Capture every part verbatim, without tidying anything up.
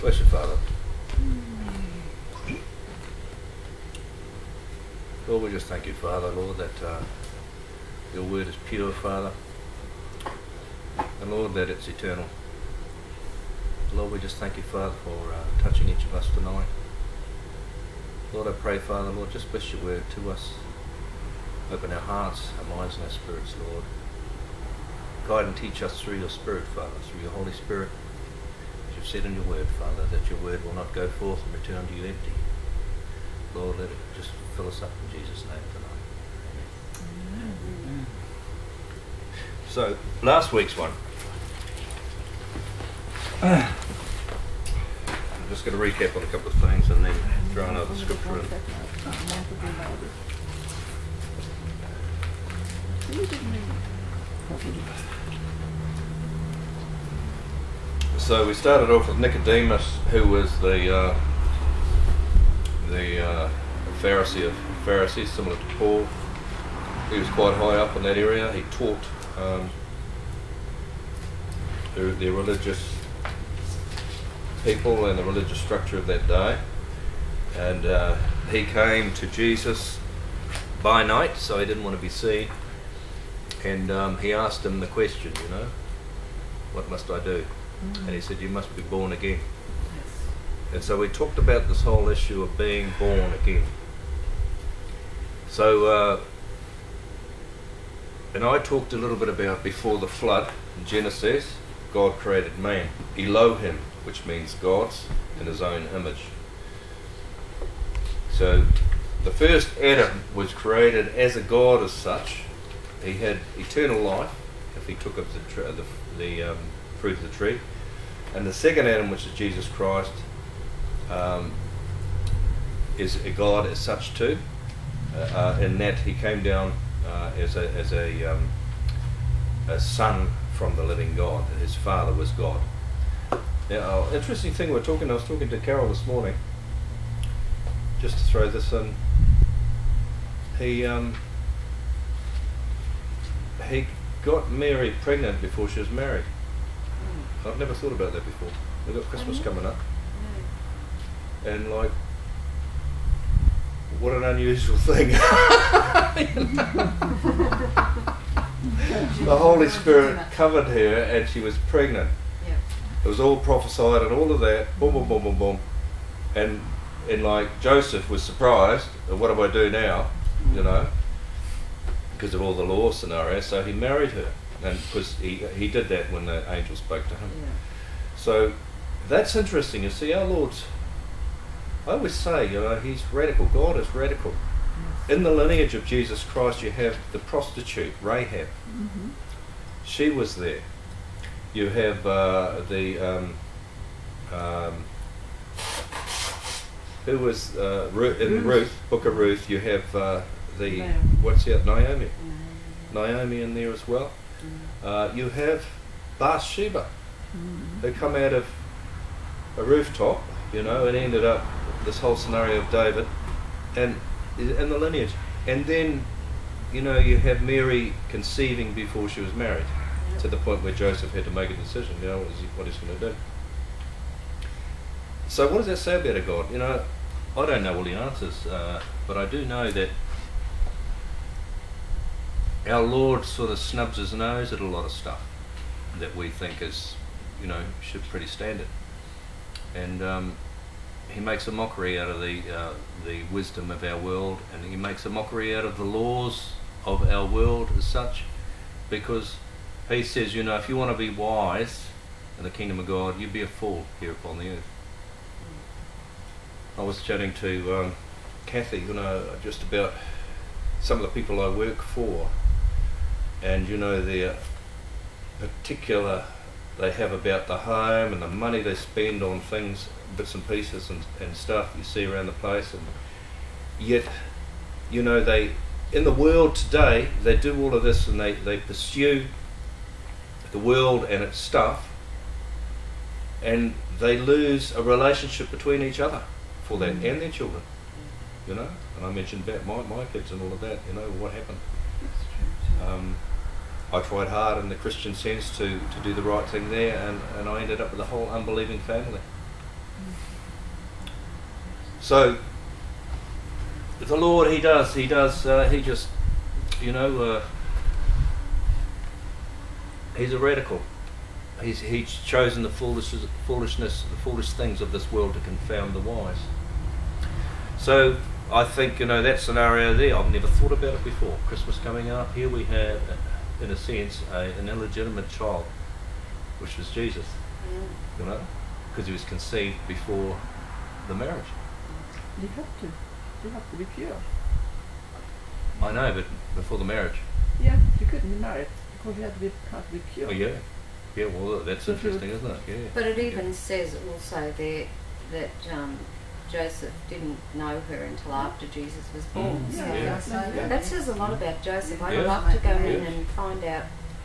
Bless you, Father. Lord, we just thank you, Father, Lord, that uh, your word is pure, Father. And Lord, that it's eternal. Lord, we just thank you, Father, for uh, touching each of us tonight. Lord, I pray, Father, Lord, just bless your word to us. Open our hearts, our minds and our spirits, Lord. Guide and teach us through your Spirit, Father, through your Holy Spirit. As you've said in your word, Father, that your word will not go forth and return to you empty. Lord, let it just fill us up in Jesus' name tonight. Amen. Amen. So, last week's one. I'm just going to recap on a couple of things and then throw another scripture in. So we started off with Nicodemus, who was the uh, the uh, Pharisee of Pharisees, similar to Paul. He was quite high up in that area. He taught um, their, their religious people and the religious structure of that day, and uh, he came to Jesus by night, so he didn't want to be seen. And um, he asked him the question, you know, what must I do? Mm-hmm. And he said, you must be born again. Yes. And so we talked about this whole issue of being born again. So, uh, and I talked a little bit about before the flood, in Genesis, God created man, Elohim, which means God's, in his own image. So, the first Adam was created as a God as such. He had eternal life if he took up the, the, the um, fruit of the tree. And the second Adam, which is Jesus Christ, um, is a God as such too, uh, uh, in that he came down uh, as, a, as a, um, a son from the living God. His father was God. Now, uh, interesting thing we're talking, I was talking to Carol this morning, just to throw this in. He... Um, He got Mary pregnant before she was married. Mm. I've never thought about that before. We've got Christmas coming up. Mm. And like, what an unusual thing. The Holy Spirit covered her and she was pregnant. Yeah. It was all prophesied and all of that. Boom, boom, boom, boom, boom. And, and like, Joseph was surprised. What do I do now? Mm. You know? Because of all the law scenarios, so he married her, and because he, he did that when the angel spoke to him. Yeah. So that's interesting. You see, our Lord's, I always say, you know, he's radical. God is radical. Yes. In the lineage of Jesus Christ, you have the prostitute, Rahab. Mm-hmm. She was there. You have uh, the, um, um, who was, uh, Ruth, in Ruth. Ruth, Book of Ruth, you have... Uh, The, no. What's out Naomi. No. Naomi in there as well. No. Uh, you have Bathsheba, mm-hmm. who come out of a rooftop, you know, and ended up this whole scenario of David and in the lineage. And then, you know, you have Mary conceiving before she was married, yep. to the point where Joseph had to make a decision, you know, what, is he, what he's going to do. So what does that say about a God? You know, I don't know all the answers, uh, but I do know that our Lord sort of snubs his nose at a lot of stuff that we think is, you know, should pretty standard. And um, he makes a mockery out of the, uh, the wisdom of our world, and he makes a mockery out of the laws of our world as such, because he says, you know, if you want to be wise in the kingdom of God, you'd be a fool here upon the earth. I was chatting to um, Kathy, you know, just about some of the people I work for, and you know their particular they have about the home and the money they spend on things, bits and pieces and, and stuff you see around the place. And yet, you know, they in the world today they do all of this and they, they pursue the world and its stuff, and they lose a relationship between each other for that, mm-hmm. and their children, you know. And I mentioned about my, my kids and all of that, you know, what happened. Um, I tried hard in the Christian sense to, to do the right thing there, and, and I ended up with a whole unbelieving family. So the Lord, he does, he does, uh, he just, you know, uh, he's a radical. He's, he's chosen the foolishness, foolishness, the foolish things of this world to confound the wise. So I think, you know, that scenario there, I've never thought about it before. Christmas coming up, here we have, in a sense, a, an illegitimate child, which was Jesus, you know, because he was conceived before the marriage. You have to, you have to be pure. I know, but before the marriage. Yeah, you couldn't be married because you had to be, had to be pure. Oh, yeah. Yeah, well, that's so interesting, isn't it? Yeah. But it even yeah. says also there that um, Joseph didn't know her until after Jesus was born. Mm. So yeah. Yeah. So yeah. That says a lot about Joseph. I'd yeah. love to go yeah. in and find out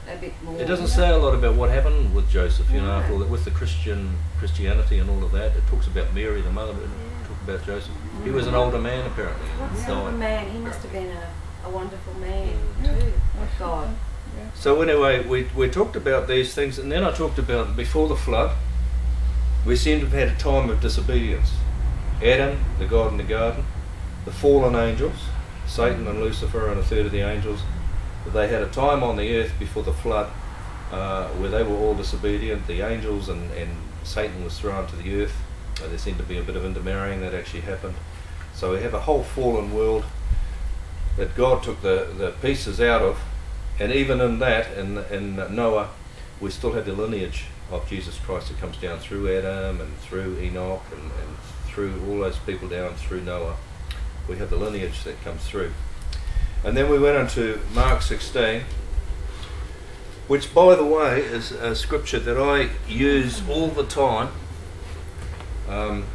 a bit more. It doesn't say a lot about what happened with Joseph, you yeah. know, with the Christian Christianity and all of that. It talks about Mary, the mother, but it yeah. talks about Joseph. Mm. He was an older man, apparently. What an older man. He must have been a, a wonderful man, yeah. too. Oh, God. Yeah. So anyway, we, we talked about these things, and then I talked about before the flood, we seem to have had a time of disobedience. Adam, the God in the garden, the fallen angels, Satan and Lucifer and a third of the angels, they had a time on the earth before the flood uh, where they were all disobedient. The angels and, and Satan was thrown to the earth. Uh, there seemed to be a bit of intermarrying that actually happened. So we have a whole fallen world that God took the, the pieces out of. And even in that, in, in Noah, we still have the lineage of Jesus Christ that comes down through Adam and through Enoch and, and through all those people down through Noah. We have the lineage that comes through. And then we went on to Mark sixteen, which, by the way, is a scripture that I use all the time um,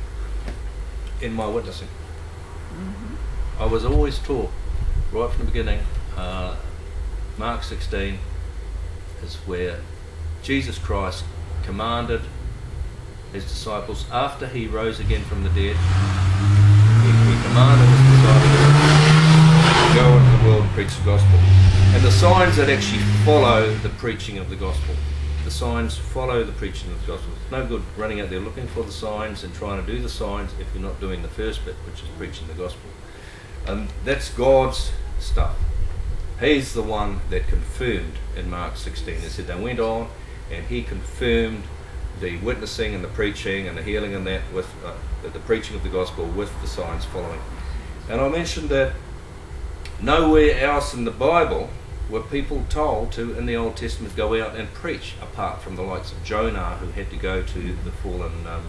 in my witnessing. Mm-hmm. I was always taught, right from the beginning, uh, Mark sixteen is where Jesus Christ commanded his disciples, after he rose again from the dead, he, he commanded his disciples to go into the world and preach the gospel. And the signs that actually follow the preaching of the gospel. The signs follow the preaching of the gospel. It's no good running out there looking for the signs and trying to do the signs if you're not doing the first bit, which is preaching the gospel. And that's God's stuff. He's the one that confirmed in Mark sixteen. It said they went on and he confirmed the witnessing and the preaching and the healing and that with uh, the, the preaching of the gospel with the signs following. And I mentioned that nowhere else in the Bible were people told to, in the Old Testament, go out and preach, apart from the likes of Jonah, who had to go to the fallen um,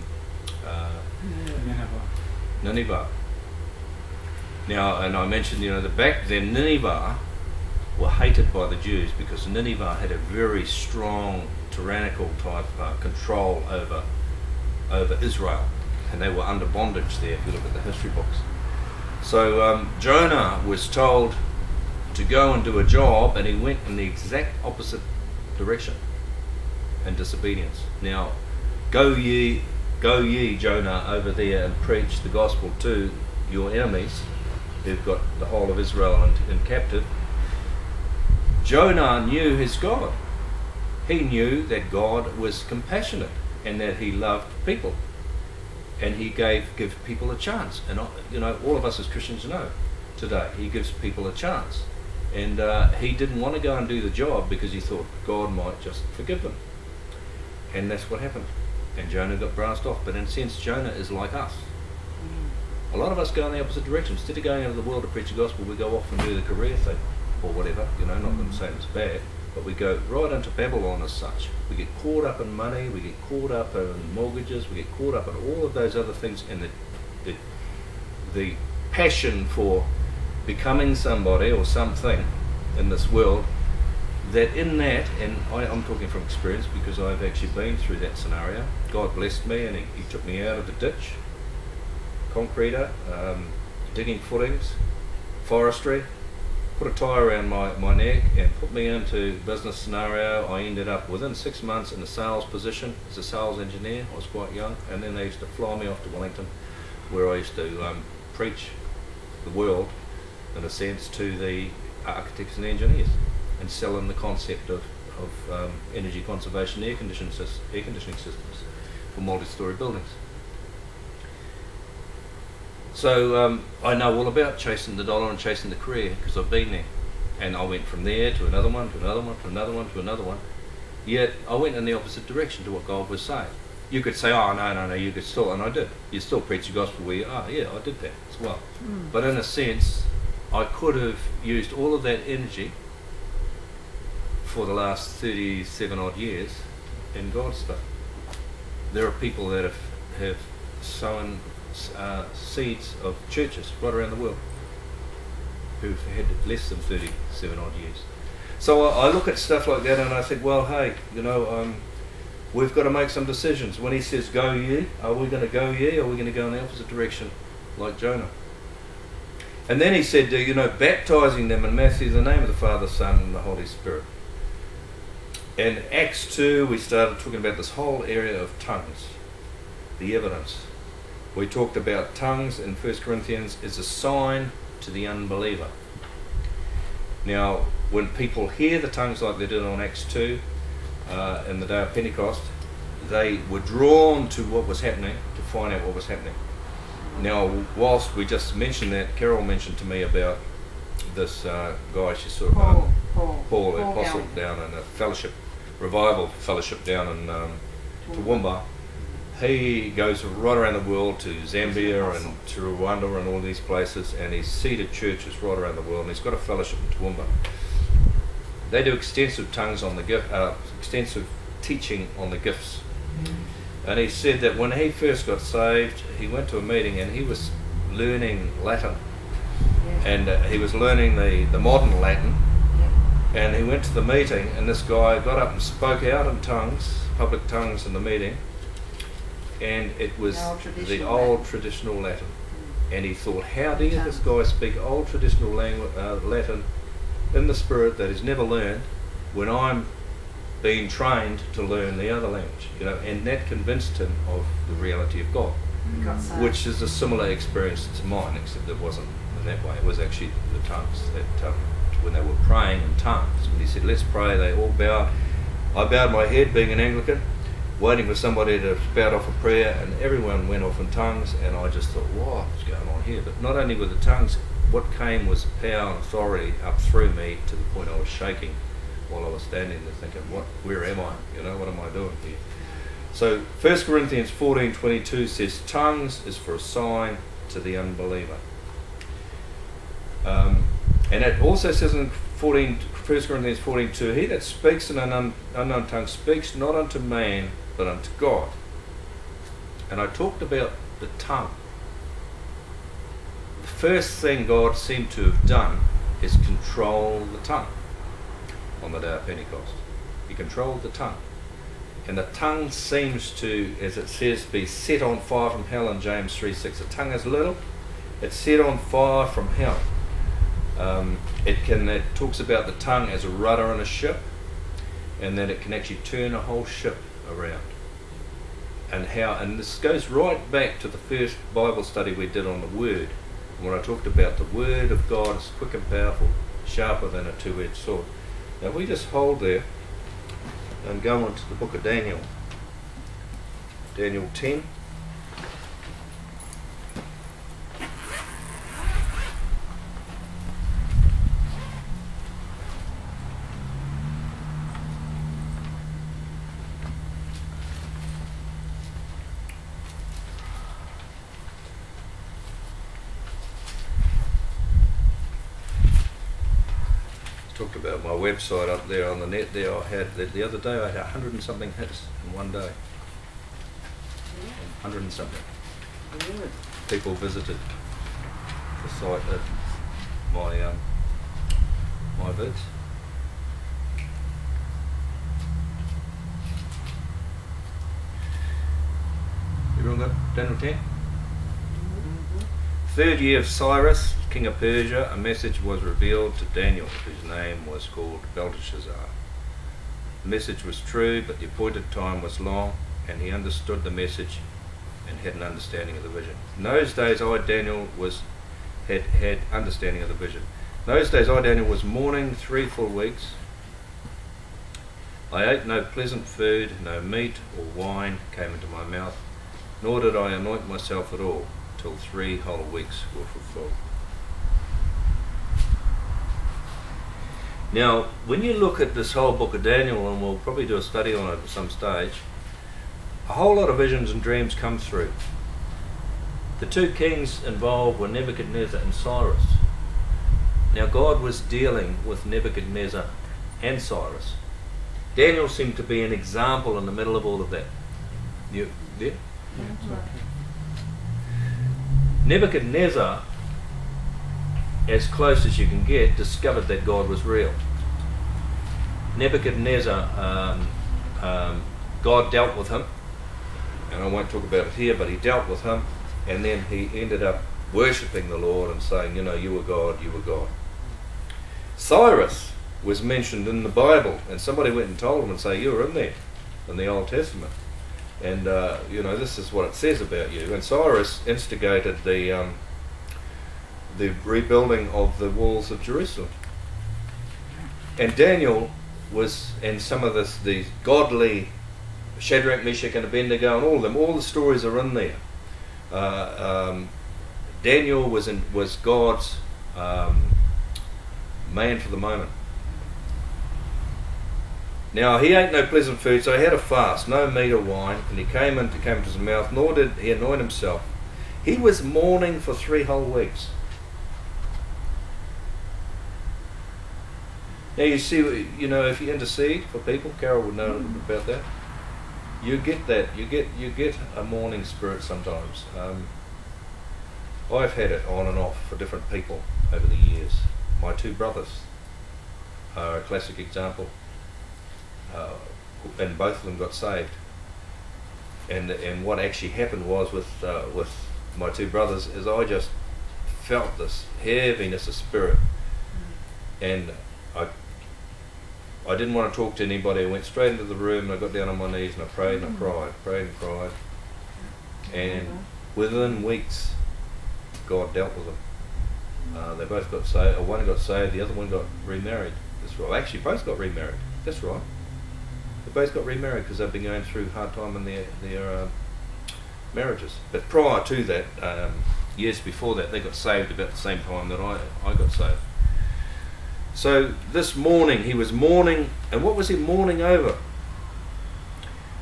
uh, Nineveh. Nineveh. Now, and I mentioned, you know, the back then Nineveh were hated by the Jews because Nineveh had a very strong tyrannical type uh, control over over Israel, and they were under bondage there if you look at the history books. So um, Jonah was told to go and do a job, and he went in the exact opposite direction in disobedience. Now go ye go ye Jonah over there and preach the gospel to your enemies who've got the whole of Israel in, in captive. Jonah knew his God. He knew that God was compassionate and that he loved people. And he gave give people a chance. And you know, all of us as Christians know today, he gives people a chance. And uh, he didn't want to go and do the job because he thought God might just forgive them. And that's what happened. And Jonah got brassed off. But in a sense, Jonah is like us. A lot of us go in the opposite direction. Instead of going into the world to preach the gospel, we go off and do the career thing. Or whatever, you know, not them saying it's bad, but we go right into Babylon as such. We get caught up in money, we get caught up in mortgages, we get caught up in all of those other things, and the the, the passion for becoming somebody or something in this world, that in that, and I, I'm talking from experience because I've actually been through that scenario. God blessed me and he, he took me out of the ditch, concreter, um, digging footings, forestry, put a tie around my, my neck and put me into business scenario. I ended up within six months in a sales position as a sales engineer. I was quite young, and then they used to fly me off to Wellington, where I used to um, preach the world, in a sense, to the architects and engineers, and sell them the concept of, of um, energy conservation air conditioning, air conditioning systems for multi-storey buildings. So um, I know all about chasing the dollar and chasing the career because I've been there. And I went from there to another one, to another one, to another one, to another one. Yet I went in the opposite direction to what God was saying. You could say, oh, no, no, no, you could still, and I did. You still preach the gospel where you are. Yeah, I did that as well. Mm. But in a sense, I could have used all of that energy for the last thirty-seven odd years in God's stuff. There are people that have, have sown uh, seeds of churches right around the world who've had less than thirty-seven odd years. So I, I look at stuff like that and I think, well, hey, you know, um, we've got to make some decisions. When he says, go ye, are we going to go ye, or are we going to go in the opposite direction like Jonah? And then he said, you know, baptizing them in Matthew, in the name of the Father, Son, and the Holy Spirit. And Acts two, we started talking about this whole area of tongues, the evidence. We talked about tongues in First Corinthians is a sign to the unbeliever. Now, when people hear the tongues like they did on Acts two, uh, in the day of Pentecost, they were drawn to what was happening, to find out what was happening. Now, whilst we just mentioned that, Carol mentioned to me about this uh, guy she saw, Paul, Paul, Paul, Paul the apostle, down in a fellowship, revival fellowship down in um, Toowoomba. He goes right around the world to Zambia and to Rwanda and all these places, and he's seated churches right around the world, and he's got a fellowship in Toowoomba. They do extensive tongues on the gift, uh, extensive teaching on the gifts. Mm. And he said that when he first got saved, he went to a meeting and he was learning Latin. Yeah. And uh, he was learning the, the modern Latin. Yeah. And he went to the meeting, and this guy got up and spoke out in tongues, public tongues in the meeting. And it was the old traditional, the old Latin. traditional Latin. Mm. And he thought, how dare yeah. this guy speak old traditional langu- uh, Latin in the spirit that he's never learned when I'm being trained to learn the other language, you know, and that convinced him of the reality of God, mm-hmm. which is a similar experience to mine, except it wasn't in that way. It was actually the tongues that um, when they were praying in tongues. When he said, "Let's pray," they all bowed. I bowed my head, being an Anglican, waiting for somebody to spout off a prayer, and everyone went off in tongues. And I just thought, "Wow, what's going on here?" But not only were the tongues, what came was power and authority up through me to the point I was shaking. While I was standing there thinking, what, where am I? You know, what am I doing here? So First Corinthians fourteen twenty-two says, tongues is for a sign to the unbeliever. Um, and it also says in First Corinthians fourteen two, he that speaks in an un, unknown tongue speaks not unto man, but unto God. And I talked about the tongue. The first thing God seemed to have done is control the tongue. On the day of Pentecost, he controlled the tongue, and the tongue seems to, as it says, be set on fire from hell in James three six. The tongue is little; it's set on fire from hell. Um, it can. It talks about the tongue as a rudder on a ship, and that it can actually turn a whole ship around. And how? And this goes right back to the first Bible study we did on the Word, when I talked about the Word of God is quick and powerful, sharper than a two-edged sword. Now we just hold there and go on to the book of Daniel. Daniel ten. Website up there on the net there, I had the, the other day I had a hundred and something hits in one day. Yeah. Hundred and something. Yeah. People visited the site at my um, my vids. Everyone got Daniel ten? Mm-hmm. Third year of Cyrus, king of Persia, a message was revealed to Daniel, whose name was called Belteshazzar. The message was true, but the appointed time was long, and he understood the message and had an understanding of the vision. In those days I, Daniel, was had, had understanding of the vision. In those days I, Daniel, was mourning three full weeks. I ate no pleasant food, no meat or wine came into my mouth, nor did I anoint myself at all. till three whole weeks were fulfilled. Now, when you look at this whole book of Daniel, and we'll probably do a study on it at some stage, a whole lot of visions and dreams come through. The two kings involved were Nebuchadnezzar and Cyrus. Now, God was dealing with Nebuchadnezzar and Cyrus. Daniel seemed to be an example in the middle of all of that. You there? Yeah. Nebuchadnezzar, as close as you can get, discovered that God was real. Nebuchadnezzar, um, um, God dealt with him, and I won't talk about it here, but he dealt with him, and then he ended up worshipping the Lord and saying, you know, you were God, you were God. Cyrus was mentioned in the Bible, and somebody went and told him and say, you were in there, in the Old Testament, and uh, you know, this is what it says about you. And Cyrus instigated the um, the rebuilding of the walls of Jerusalem. And Daniel was, and some of this, the godly Shadrach, Meshach and Abednego and all of them, all the stories are in there. Uh, um, Daniel was, in, was God's um, man for the moment. Now, he ate no pleasant food, so he had a fast, no meat or wine, and he came into, came into his mouth, nor did he anoint himself. He was mourning for three whole weeks. Now you see, you know, if you intercede for people, Carol would know about that. You get that, you get you get a mourning spirit sometimes. Um, I've had it on and off for different people over the years. My two brothers are a classic example, uh, and both of them got saved. And and what actually happened was with uh, with my two brothers is I just felt this heaviness of spirit, and I I didn't want to talk to anybody. I went straight into the room and I got down on my knees and I prayed and I cried, prayed and cried, and within weeks God dealt with them. Uh, they both got saved. One got saved. The other one got remarried. That's right. Actually, both got remarried. That's right. They both got remarried because they've been going through a hard time in their, their uh, marriages. But prior to that, um, years before that, they got saved about the same time that I, I got saved. So this morning, he was mourning, and what was he mourning over?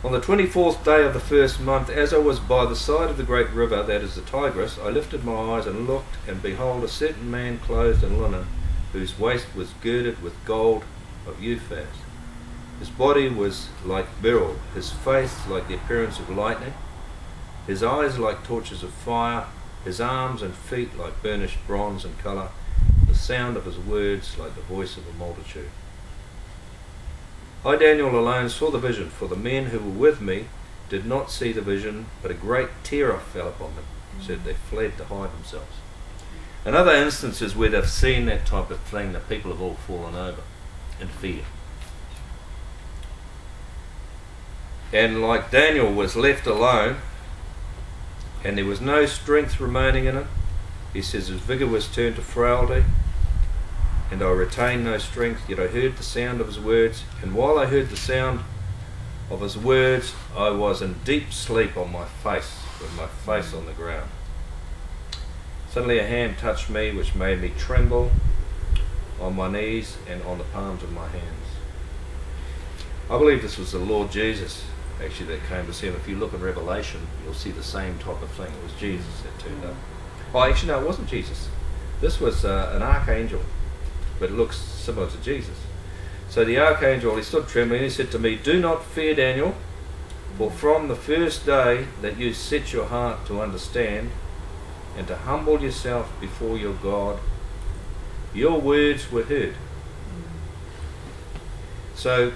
On the twenty-fourth day of the first month, as I was by the side of the great river, that is the Tigris, I lifted my eyes and looked, and behold, a certain man clothed in linen, whose waist was girded with gold of Euphaz. His body was like beryl, his face like the appearance of lightning, his eyes like torches of fire, his arms and feet like burnished bronze in colour, the sound of his words like the voice of a multitude. I, Daniel, alone saw the vision, for the men who were with me did not see the vision, but a great terror fell upon them, so that they fled to hide themselves. And other instances where they've seen that type of thing, that people have all fallen over in fear. And like Daniel was left alone, and there was no strength remaining in him. He says his vigour was turned to frailty, and I retained no strength, yet I heard the sound of his words, and while I heard the sound of his words, I was in deep sleep on my face, with my face on the ground. Suddenly a hand touched me, which made me tremble on my knees and on the palms of my hands. I believe this was the Lord Jesus, actually, that came to see him. If you look in Revelation, you'll see the same type of thing. It was Jesus that turned up. Oh, actually, no, it wasn't Jesus. This was uh, an archangel, but it looks similar to Jesus. So the archangel, he stood trembling, and he said to me, "Do not fear, Daniel, for from the first day that you set your heart to understand and to humble yourself before your God, your words were heard." So,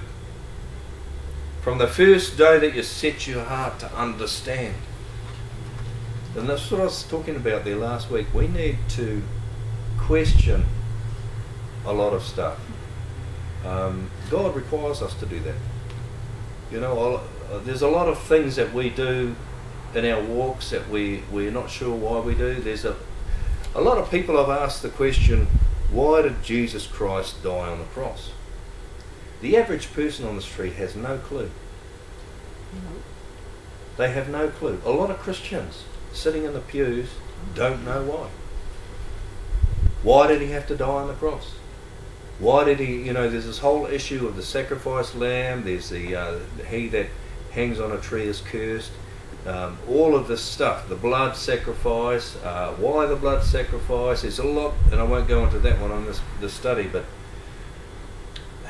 from the first day that you set your heart to understand. And that's what I was talking about there last week. We need to question a lot of stuff. Um, God requires us to do that. You know, I'll, uh, there's a lot of things that we do in our walks that we, we're not sure why we do. There's a, a lot of people have asked the question, why did Jesus Christ die on the cross? The average person on the street has no clue. No. They have no clue. A lot of Christians sitting in the pews don't know why. Why did he have to die on the cross? Why did he, you know, there's this whole issue of the sacrificed lamb, there's the uh, he that hangs on a tree is cursed, um, all of this stuff, the blood sacrifice, uh, why the blood sacrifice, there's a lot, and I won't go into that one on this, this study, but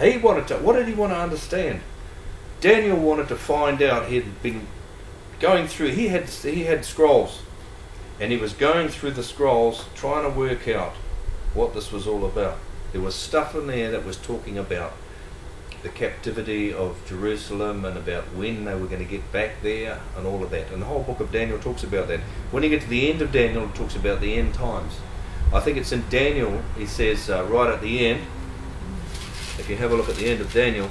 he wanted to, what did he want to understand? Daniel wanted to find out. He had been going through, he had, he had scrolls, and he was going through the scrolls trying to work out what this was all about. There was stuff in there that was talking about the captivity of Jerusalem and about when they were going to get back there and all of that. And the whole book of Daniel talks about that. When you get to the end of Daniel, it talks about the end times. I think it's in Daniel, he says uh, right at the end, if you have a look at the end of Daniel,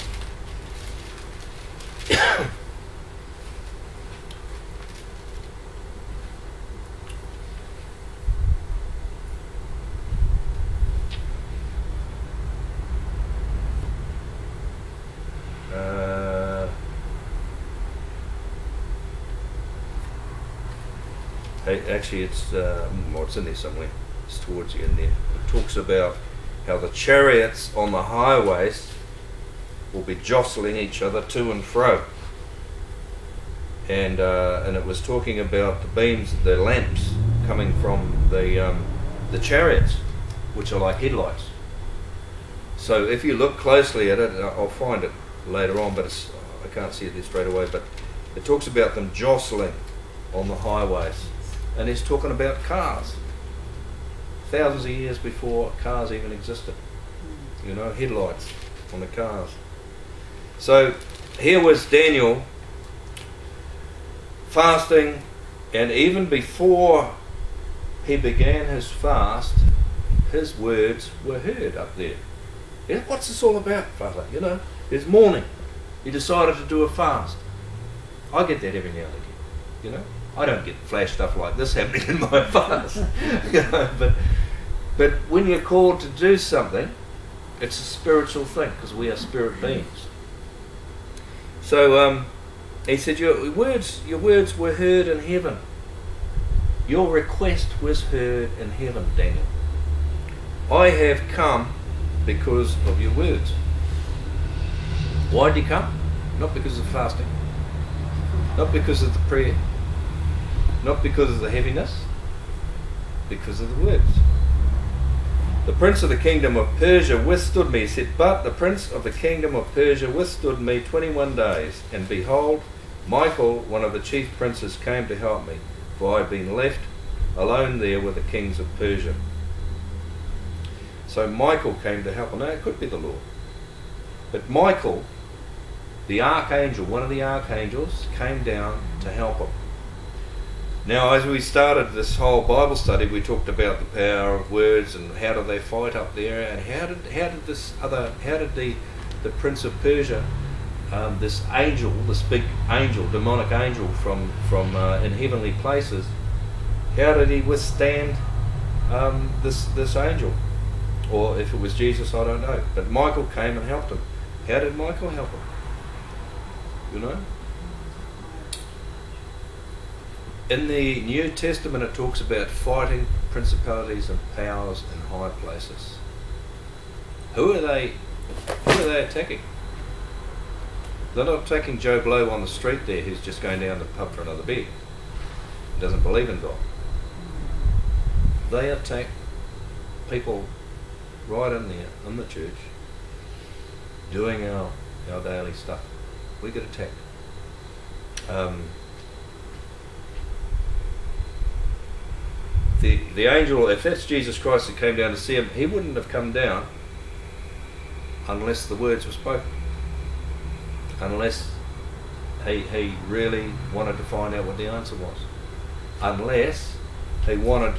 Uh, actually it's uh, well, it's in there somewhere, it's towards the end there. It talks about how the chariots on the highways will be jostling each other to and fro, and uh, and it was talking about the beams of the lamps coming from the um, the chariots, which are like headlights. So if you look closely at it, I'll find it later on, but it's, I can't see it there straight away, but it talks about them jostling on the highways, and it's talking about cars thousands of years before cars even existed, you know, headlights on the cars. So here was Daniel fasting, and even before he began his fast, his words were heard up there. What's this all about, Father? You know, it's morning. He decided to do a fast. I get that every now and again. You know, I don't get flash stuff like this happening in my fast. You know, but but when you're called to do something, it's a spiritual thing because we are spirit beings. So um, he said, your words, your words were heard in heaven. Your request was heard in heaven, Daniel. I have come because of your words. Why did you come? Not because of fasting, not because of the prayer, not because of the heaviness, because of the words. The prince of the kingdom of Persia withstood me, he said, but the prince of the kingdom of Persia withstood me twenty-one days, and behold, Michael, one of the chief princes, came to help me, for I had been left alone there with the kings of Persia. So Michael came to help. Now it could be the Lord, but Michael, the archangel, one of the archangels, came down to help him. Now, as we started this whole Bible study, we talked about the power of words and how do they fight up there, and how did how did this other how did the the Prince of Persia, um, this angel, this big angel, demonic angel from from uh, in heavenly places, how did he withstand um, this this angel, or if it was Jesus, I don't know. But Michael came and helped him. How did Michael help him? You know, in the New Testament it talks about fighting principalities and powers in high places. Who are they, who are they attacking? They're not attacking Joe Blow on the street there who's just going down the pub for another beer and doesn't believe in God. They attack people right in there, in the church, doing our, our daily stuff. We get attacked. Um, the the angel, if that's Jesus Christ that came down to see him, he wouldn't have come down unless the words were spoken, unless he he really wanted to find out what the answer was, unless he wanted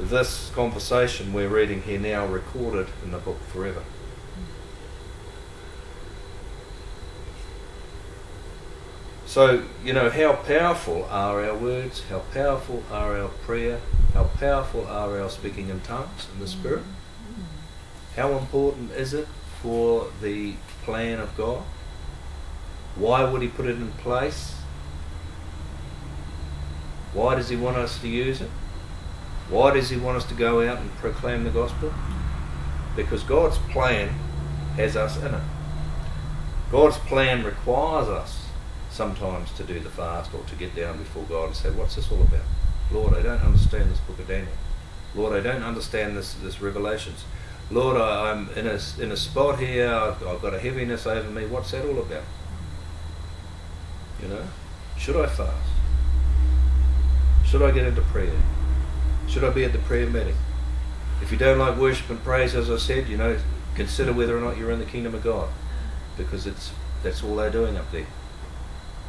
this conversation we're reading here now recorded in the book forever. So, you know, how powerful are our words, how powerful are our prayer, how powerful are our speaking in tongues in the Spirit? How important is it for the plan of God? Why would he put it in place? Why does he want us to use it? Why does he want us to go out and proclaim the gospel? Because God's plan has us in it. God's plan requires us sometimes to do the fast or to get down before God and say, what's this all about? Lord, I don't understand this book of Daniel. Lord, I don't understand this, this Revelations. Lord, I, I'm in a, in a spot here, I've, I've got a heaviness over me. What's that all about? You know? Should I fast? Should I get into prayer? Should I be at the prayer meeting? If you don't like worship and praise, as I said, you know, consider whether or not you're in the kingdom of God, because it's that's all they're doing up there.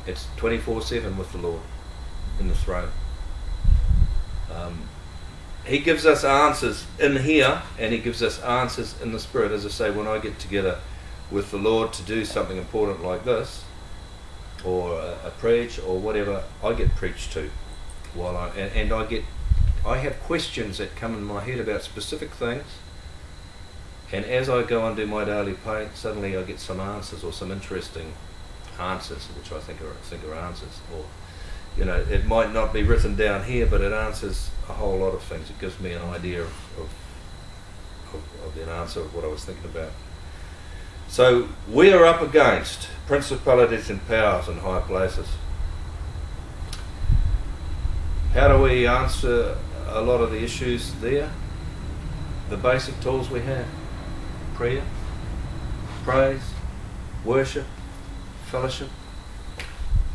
It's twenty-four seven with the Lord in the throne. Um, he gives us answers in here, and he gives us answers in the Spirit. As I say, when I get together with the Lord to do something important like this, or a, a preach or whatever, I get preached to, while I and, and I get I have questions that come in my head about specific things, and as I go and do my daily paint, suddenly I get some answers, or some interesting answers, which I think are think are answers, or you know, it might not be written down here, but it answers a whole lot of things. It gives me an idea of of, of, of an answer of what I was thinking about. So we are up against principalities and powers in high places. How do we answer a lot of the issues there? The basic tools we have: prayer, praise, worship, fellowship.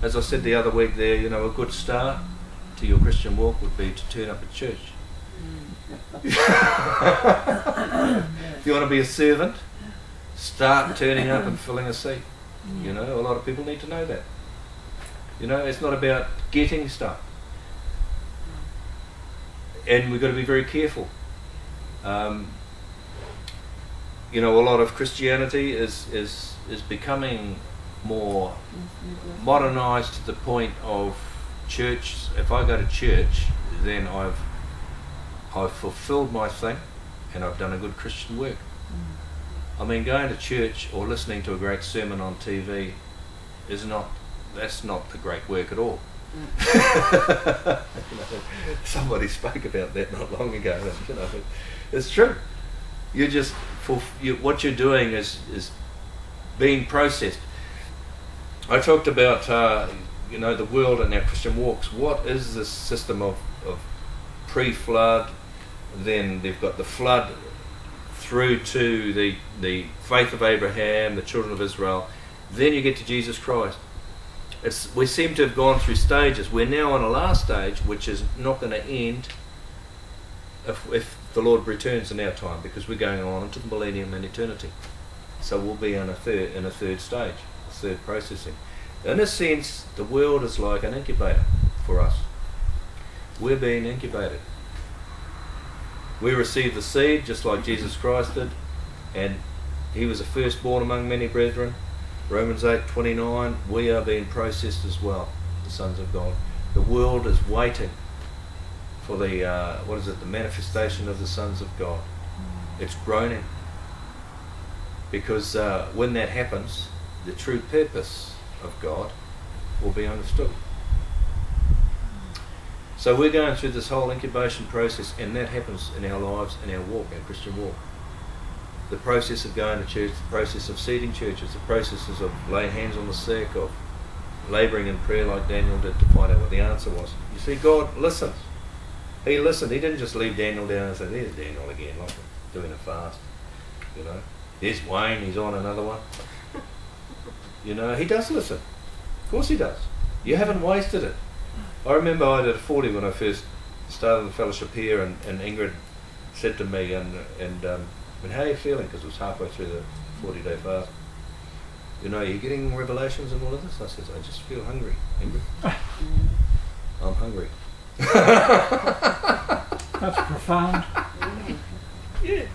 As I said the other week there, you know, a good start to your Christian walk would be to turn up at church. If you want to be a servant, start turning up and filling a seat. You know, a lot of people need to know that. You know, it's not about getting stuff. And we've got to be very careful. Um, you know, a lot of Christianity is is is becoming more modernised to the point of church. If I go to church, then I've I've fulfilled my thing, and I've done a good Christian work. I mean, going to church or listening to a great sermon on T V is not that's not the great work at all. Somebody spoke about that not long ago. You know, it's true. You just for you, what you're doing is is being processed. I talked about uh, you know, the world and our Christian walks. What is this system of of pre-flood? Then they've got the flood through to the the faith of Abraham, the children of Israel. Then you get to Jesus Christ. It's, we seem to have gone through stages. We're now on a last stage, which is not going to end if, if the Lord returns in our time, because we're going on into the millennium and eternity. So we'll be in a third, in a third stage, a third processing. In a sense, the world is like an incubator for us. We're being incubated. We receive the seed, just like Jesus Christ did, and he was the firstborn among many brethren. Romans eight twenty-nine, we are being processed as well, the sons of God. The world is waiting for the, uh, what is it, the manifestation of the sons of God. It's groaning. Because uh, when that happens, the true purpose of God will be understood. So we're going through this whole incubation process, and that happens in our lives, in our walk, our Christian walk. The process of going to church, the process of seating churches, the processes of laying hands on the sick, of labouring in prayer like Daniel did to find out what the answer was. You see, God listens. He listened. He didn't just leave Daniel down and say, there's Daniel again, like doing a fast. You know, there's Wayne, he's on another one. You know, he does listen. Of course he does. You haven't wasted it. I remember I did forty when I first started the fellowship here, and, and Ingrid said to me, and, and um, And how are you feeling? Because it was halfway through the forty-day fast. You know, are you getting revelations and all of this? I says, I just feel hungry. Hungry? I'm hungry. That's profound. Yeah.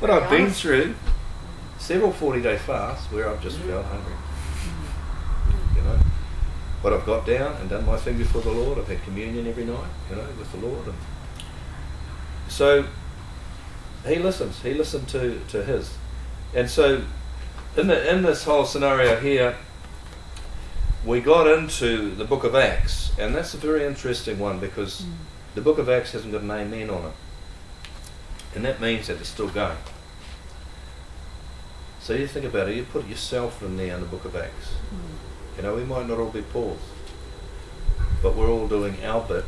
But I've been through several forty-day fasts where I've just felt hungry. You know. But I've got down and done my thing before the Lord. I've had communion every night, you know, with the Lord. And so... He listens. He listened to, to his. And so in, the, in this whole scenario here, we got into the book of Acts, and that's a very interesting one, because mm. the book of Acts hasn't got an amen on it. And that means that it's still going. So you think about it, you put yourself in there in the book of Acts. Mm. You know, we might not all be Pauls, but we're all doing our bit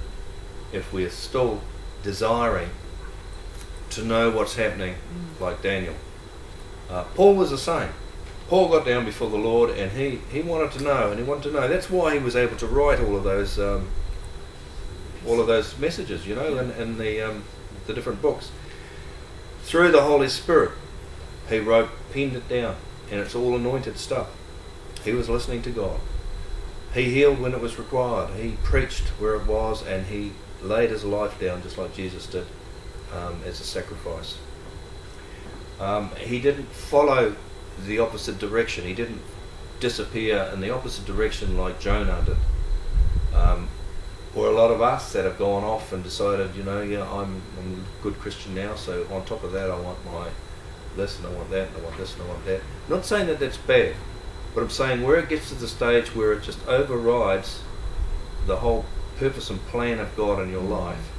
if we're still desiring to know what's happening, mm. like Daniel. Uh, Paul was the same. Paul got down before the Lord, and he, he wanted to know, and he wanted to know. That's why he was able to write all of those um, all of those messages, you know, in, in the um, the different books. Through the Holy Spirit, he wrote, penned it down, and it's all anointed stuff. He was listening to God. He healed when it was required. He preached where it was, and he laid his life down just like Jesus did, um, as a sacrifice. Um, he didn't follow the opposite direction. He didn't disappear in the opposite direction like Jonah did, um, or a lot of us that have gone off and decided, you know, yeah, I'm, I'm a good Christian now, so on top of that I want my this and I want that and I want this and I want that. I'm not saying that that's bad, but I'm saying where it gets to the stage where it just overrides the whole purpose and plan of God in your life,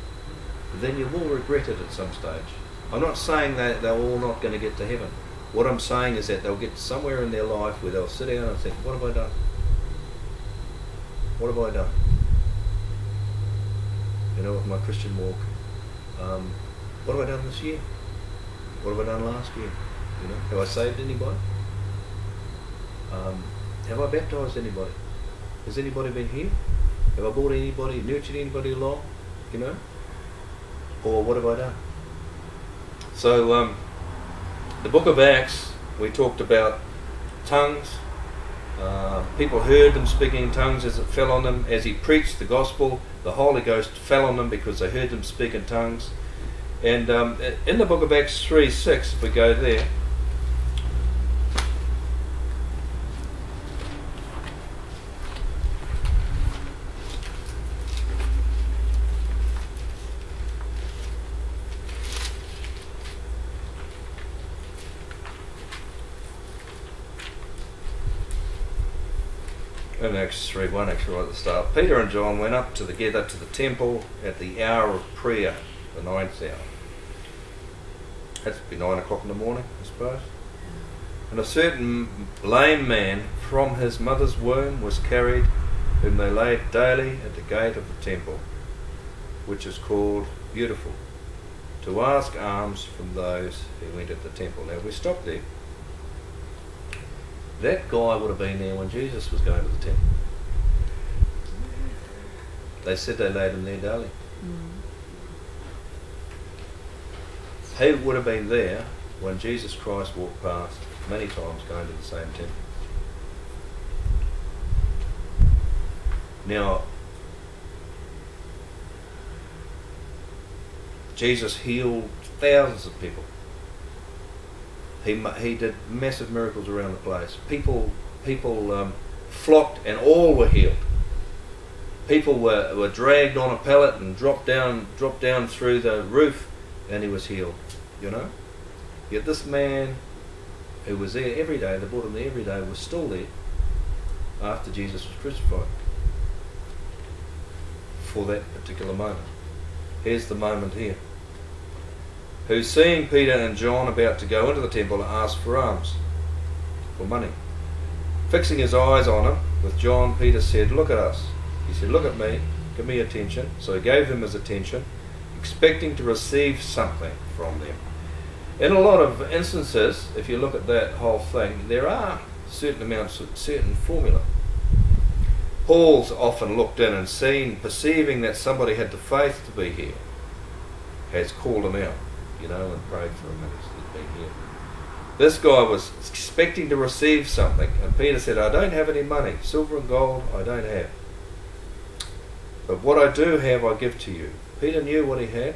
then you will regret it at some stage. I'm not saying that they're all not going to get to heaven. What I'm saying is that they'll get somewhere in their life where they'll sit down and think, what have I done? What have I done? You know, with my Christian walk. Um, what have I done this year? What have I done last year? You know, have I saved anybody? Um, have I baptized anybody? Has anybody been here? Have I brought anybody, nurtured anybody along? You know? Or what have I done? So, um, the book of Acts, we talked about tongues. Uh, people heard him speaking in tongues as it fell on them. As he preached the gospel, the Holy Ghost fell on them because they heard him speak in tongues. And um, in the book of Acts three six, if we go there, in Acts three one, actually right at the start, Peter and John went up together to the temple at the hour of prayer, the ninth hour. That's be nine o'clock in the morning, I suppose. And a certain lame man from his mother's womb was carried, whom they laid daily at the gate of the temple, which is called Beautiful, to ask alms from those who went at the temple. Now, we stopped there. That guy would have been there when Jesus was going to the temple. They said they laid him there daily. Mm. He would have been there when Jesus Christ walked past many times going to the same temple. Now, Jesus healed thousands of people. He, he did massive miracles around the place. People, people um, flocked and all were healed. People were, were dragged on a pallet and dropped down, dropped down through the roof, and he was healed, you know. Yet this man who was there every day, they brought him there every day, was still there after Jesus was crucified for that particular moment. Here's the moment here. Who, seeing Peter and John about to go into the temple, asked for alms, for money. Fixing his eyes on him with John, Peter said, "Look at us." He said, "Look at me, give me attention." So he gave them his attention, expecting to receive something from them. In a lot of instances, if you look at that whole thing, there are certain amounts of certain formula. Paul's often looked in and seen, perceiving that somebody had the faith to be here, has called him out, you know, and prayed for him. This guy was expecting to receive something, and Peter said, "I don't have any money, silver and gold I don't have, but what I do have I give to you." Peter knew what he had,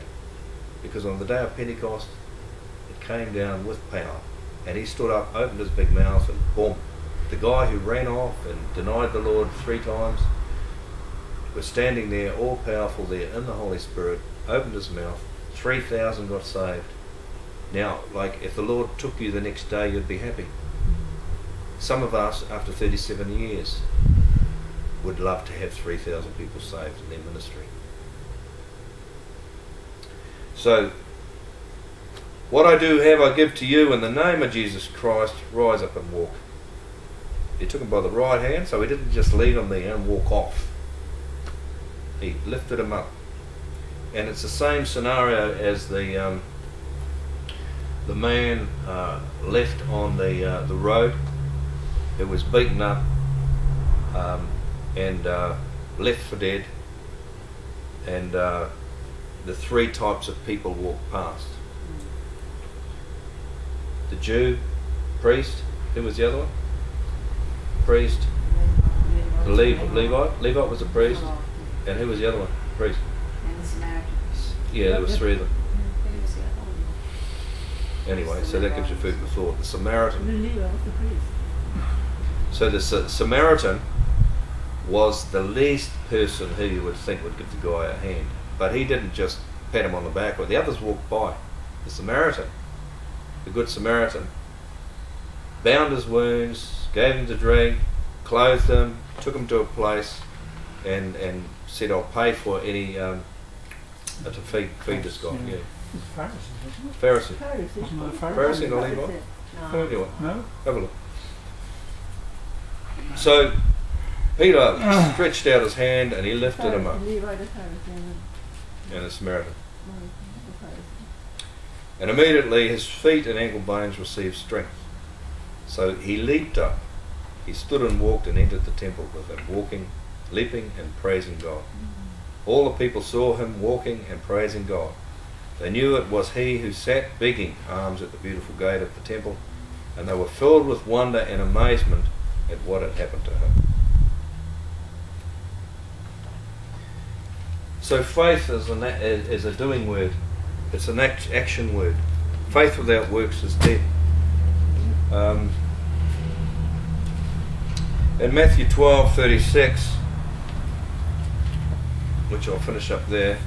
because on the day of Pentecost it came down with power, and he stood up, opened his big mouth, and boom, the guy who ran off and denied the Lord three times was standing there, all powerful there in the Holy Spirit, opened his mouth. Three thousand got saved. Now, like, if the Lord took you the next day, you'd be happy. Some of us, after thirty-seven years, would love to have three thousand people saved in their ministry. So, what I do have I give to you in the name of Jesus Christ, rise up and walk. He took him by the right hand, so he didn't just leave him there and walk off. He lifted him up. And it's the same scenario as the um, the man uh, left on the uh, the road, who was beaten up um, and uh, left for dead, and uh, the three types of people walked past. The Jew, priest, who was the other one? Priest, the Levite. Levite, Levite was a priest, and who was the other one? Priest. Yeah, there was three of them. Anyway, so that gives you food for thought. The Samaritan. So the Samaritan was the least person who you would think would give the guy a hand. But he didn't just pat him on the back, or the others walked by. The Samaritan, the Good Samaritan, bound his wounds, gave him to drink, clothed him, took him to a place, and, and said, I'll pay for any... Um, Uh, to feed, feed this guy, yeah. Pharisee, Pharisee. Pharisee. Pharisee, not Levite. No. Anyway, no? Have a look. So, Peter stretched out his hand and he lifted him up. And the Samaritan. And immediately his feet and ankle bones received strength. So he leaped up. He stood and walked and entered the temple with him, walking, leaping and praising God. All the people saw him walking and praising God. They knew it was he who sat begging alms at the beautiful gate of the temple, and they were filled with wonder and amazement at what had happened to him. So faith is, an, is a doing word. It's an act, action word. Faith without works is dead. Um, in Matthew twelve thirty-six, which I'll finish up there.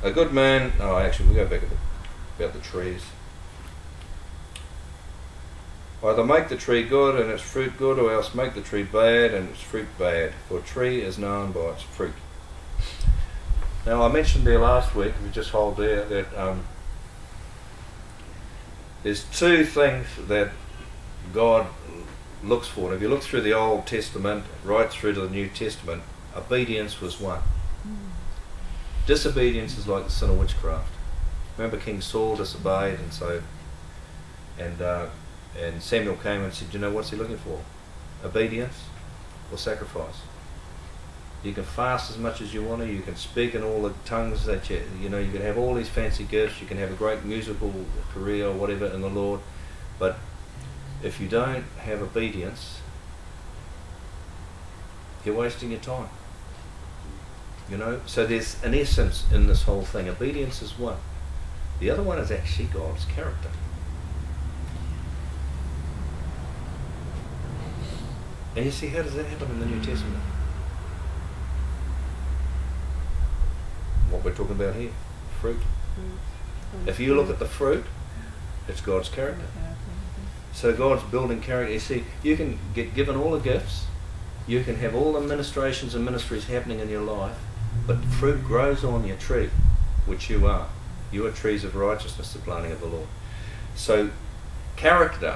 A good man, oh actually we'll go back a bit about the trees. Either make the tree good and its fruit good, or else make the tree bad and its fruit bad, for a tree is known by its fruit. Now I mentioned there last week, we just hold there, that um, there's two things that God looks for. And if you look through the Old Testament, right through to the New Testament, obedience was one. Mm. Disobedience is like the sin of witchcraft. Remember King Saul disobeyed, and so, and uh, And Samuel came and said, you know, what's he looking for? Obedience or sacrifice? You can fast as much as you want to, you can speak in all the tongues that you, you know, you can have all these fancy gifts, you can have a great musical career or whatever in the Lord, but if you don't have obedience, you're wasting your time. You know, so there's an essence in this whole thing. Obedience is one. The other one is actually God's character. And you see, how does that happen in the New Testament? What we're talking about here, fruit. If you look at the fruit, it's God's character. So God's building character. You see, you can get given all the gifts, you can have all the ministrations and ministries happening in your life, but fruit grows on your tree, which you are. You are trees of righteousness, the planting of the Lord. So character,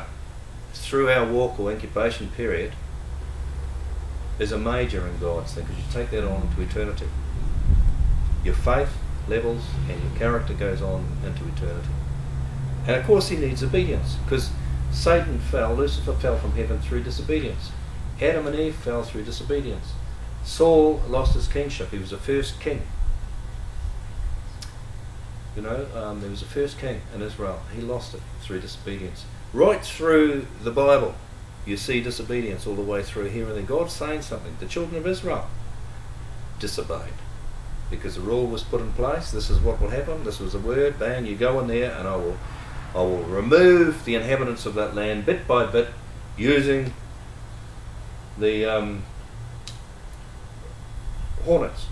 through our walk or incubation period, is a major in God's thing, because you take that on into eternity. Your faith levels and your character goes on into eternity. And of course he needs obedience, because Satan fell, Lucifer fell from heaven through disobedience. Adam and Eve fell through disobedience. Saul lost his kingship, he was the first king. You know, um, there was the first king in Israel, he lost it through disobedience. Right through the Bible, you see disobedience all the way through here, and then God's saying something. The children of Israel disobeyed. because the rule was put in place. This is what will happen. This was the word. Bang, you go in there, and I will, I will remove the inhabitants of that land bit by bit, using the um, hornets.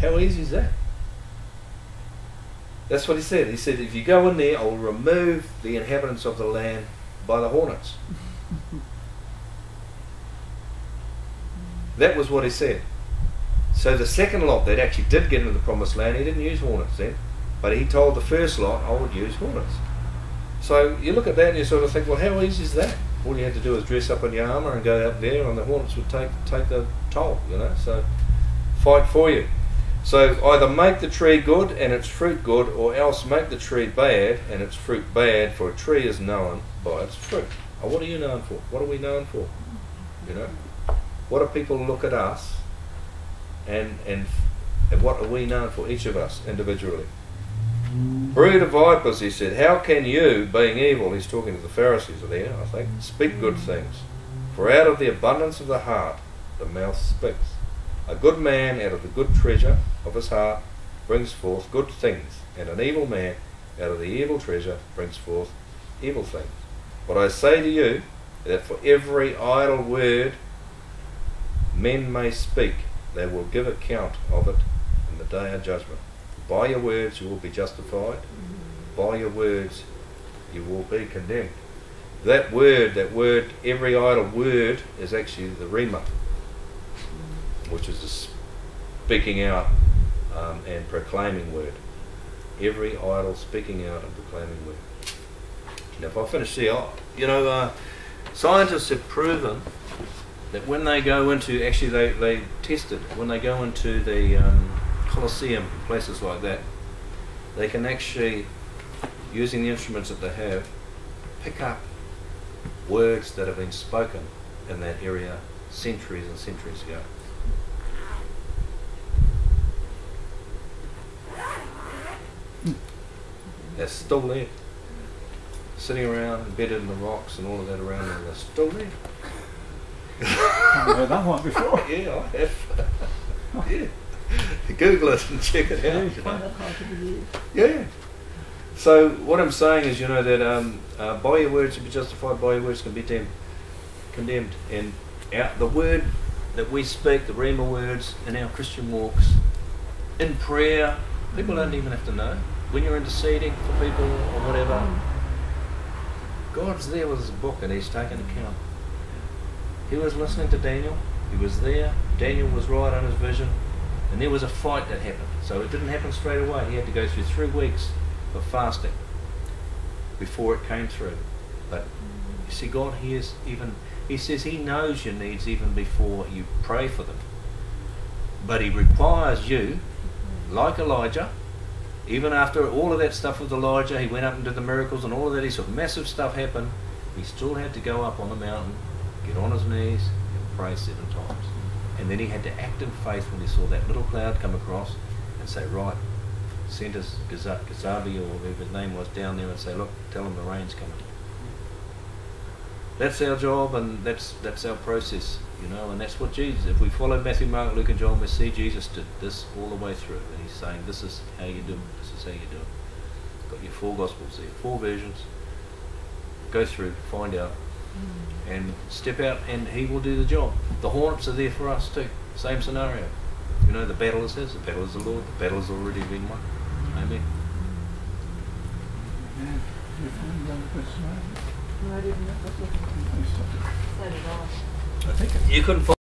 How easy is that? That's what he said. He said, if you go in there, I will remove the inhabitants of the land by the hornets. That was what he said. So the second lot that actually did get into the promised land, he didn't use hornets then, but he told the first lot, I would use hornets. So you look at that and you sort of think, well, how easy is that? All you had to do is dress up in your armour and go up there, and the hornets would take, take the toll, you know, so fight for you. So either make the tree good and its fruit good, or else make the tree bad and its fruit bad, for a tree is known by its fruit. Oh, what are you known for? What are we known for? You know? What do people look at us and, and, and what are we known for, each of us individually? Brood of vipers, he said, how can you, being evil, he's talking to the Pharisees there, I think, speak good things? For out of the abundance of the heart, the mouth speaks. A good man out of the good treasure of his heart brings forth good things, and an evil man out of the evil treasure brings forth evil things. But I say to you, that for every idle word men may speak, they will give account of it in the day of judgment. By your words you will be justified, by your words you will be condemned. That word, that word, every idle word, is actually the rhema, which is the speaking out um, and proclaiming word. Every idle speaking out and proclaiming word. Now, if I finish here, I'll, you know, uh, scientists have proven that when they go into, actually they, they tested, when they go into the um, Colosseum, places like that, they can actually, using the instruments that they have, pick up words that have been spoken in that area centuries and centuries ago. They're still there. Sitting around, embedded in the rocks and all of that around them, they're still there. I've heard that one before. Yeah, I have. Yeah. Google it and check it out. You know. Yeah. So what I'm saying is, you know, that um, uh, by your words you be justified, by your words can be damned, condemned. And our, the word that we speak, the rhema words in our Christian walks, in prayer, people don't even have to know. When you're interceding for people or whatever, God's there with his book and he's taken account. He was listening to Daniel, he was there, Daniel was right on his vision, and there was a fight that happened. So it didn't happen straight away, he had to go through three weeks of fasting before it came through. But you see, God hears even, he says he knows your needs even before you pray for them. But he requires you, like Elijah, even after all of that stuff with Elijah, he went up and did the miracles and all of that, he saw massive stuff happen, he still had to go up on the mountain, get on his knees and pray seven times. And then he had to act in faith when he saw that little cloud come across and say, right, send his Gazabi or whatever his name was down there and say, look, tell him the rain's coming. That's our job, and that's that's our process, you know, and that's what Jesus, if we follow Matthew, Mark, Luke and John, we see Jesus did this all the way through, and he's saying this is how you do it, this is how you do it. Got your four Gospels there, four versions, go through, find out, mm. and step out, and he will do the job. The hornets are there for us too, same scenario. You know, the battle is his, the battle is the Lord, the battle has already been won. Amen. Mm. No, I didn't know. So did I. I think you couldn't find